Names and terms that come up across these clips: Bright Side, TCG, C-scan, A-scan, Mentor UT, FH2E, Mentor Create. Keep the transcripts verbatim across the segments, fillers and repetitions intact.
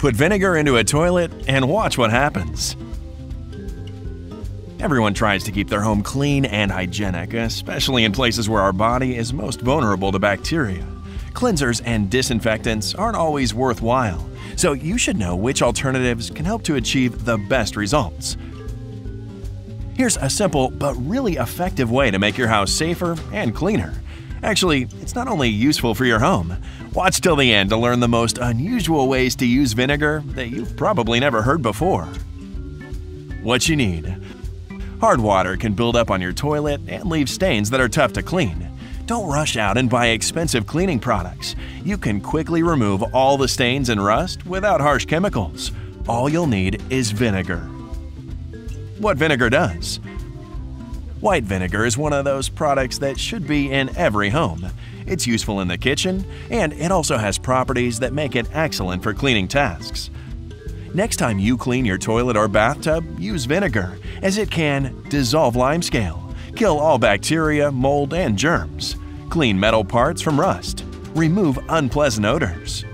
Put vinegar into a toilet and watch what happens. Everyone tries to keep their home clean and hygienic, especially in places where our body is most vulnerable to bacteria. Cleansers and disinfectants aren't always worthwhile, so you should know which alternatives can help to achieve the best results. Here's a simple but really effective way to make your house safer and cleaner. Actually, it's not only useful for your home. Watch till the end to learn the most unusual ways to use vinegar that you've probably never heard before. What you need. Hard water can build up on your toilet and leave stains that are tough to clean. Don't rush out and buy expensive cleaning products. You can quickly remove all the stains and rust without harsh chemicals. All you'll need is vinegar. What vinegar does? White vinegar is one of those products that should be in every home. It's useful in the kitchen, and it also has properties that make it excellent for cleaning tasks. Next time you clean your toilet or bathtub, use vinegar, as it can dissolve limescale, kill all bacteria, mold, and germs, clean metal parts from rust, remove unpleasant odors.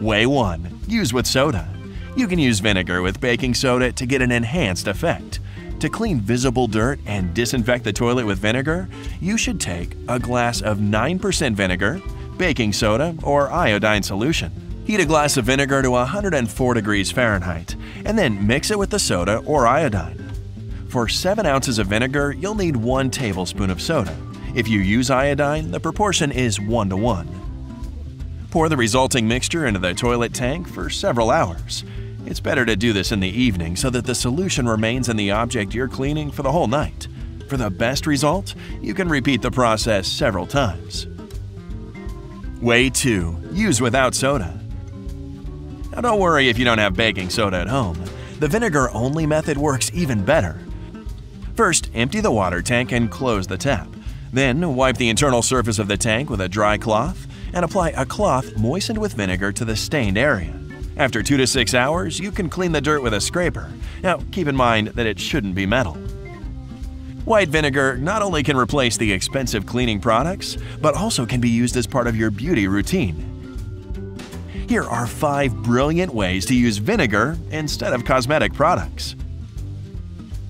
Way one. Use with soda. You can use vinegar with baking soda to get an enhanced effect. To clean visible dirt and disinfect the toilet with vinegar, you should take a glass of nine percent vinegar, baking soda, or iodine solution. Heat a glass of vinegar to one hundred four degrees Fahrenheit, and then mix it with the soda or iodine. For seven ounces of vinegar, you'll need one tablespoon of soda. If you use iodine, the proportion is one to one. Pour the resulting mixture into the toilet tank for several hours. It's better to do this in the evening so that the solution remains in the object you're cleaning for the whole night. For the best result, you can repeat the process several times. Way two. Use without soda. Now don't worry if you don't have baking soda at home. The vinegar-only method works even better. First, empty the water tank and close the tap. Then, wipe the internal surface of the tank with a dry cloth and apply a cloth moistened with vinegar to the stained area. After two to six hours, you can clean the dirt with a scraper. Now, keep in mind that it shouldn't be metal. White vinegar not only can replace the expensive cleaning products, but also can be used as part of your beauty routine. Here are five brilliant ways to use vinegar instead of cosmetic products.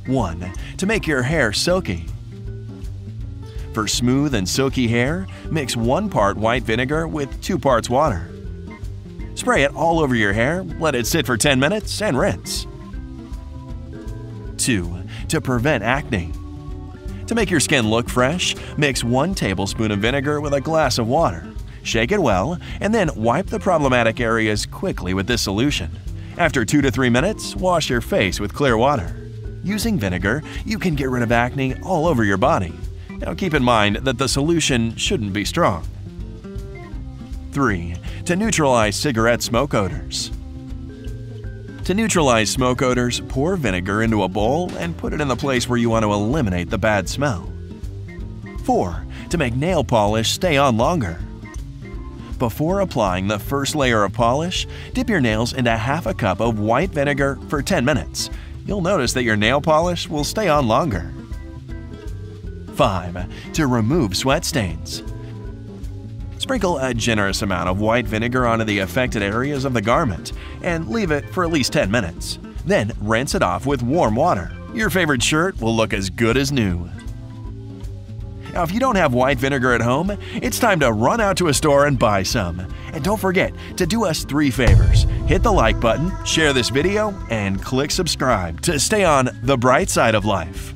One. To make your hair silky. For smooth and silky hair, mix one part white vinegar with two parts water. Spray it all over your hair, let it sit for ten minutes, and rinse. Two. To prevent acne. To make your skin look fresh, mix one tablespoon of vinegar with a glass of water. Shake it well, and then wipe the problematic areas quickly with this solution. After two to three minutes, wash your face with clear water. Using vinegar, you can get rid of acne all over your body. Now keep in mind that the solution shouldn't be strong. Three. To neutralize cigarette smoke odors. To neutralize smoke odors, pour vinegar into a bowl and put it in the place where you want to eliminate the bad smell. Four. To make nail polish stay on longer. Before applying the first layer of polish, dip your nails into half a cup of white vinegar for ten minutes. You'll notice that your nail polish will stay on longer. Five. To remove sweat stains. Sprinkle a generous amount of white vinegar onto the affected areas of the garment and leave it for at least ten minutes. Then rinse it off with warm water. Your favorite shirt will look as good as new. Now, if you don't have white vinegar at home, it's time to run out to a store and buy some. And don't forget to do us three favors. Hit the like button, share this video, and click subscribe to stay on the bright side of life.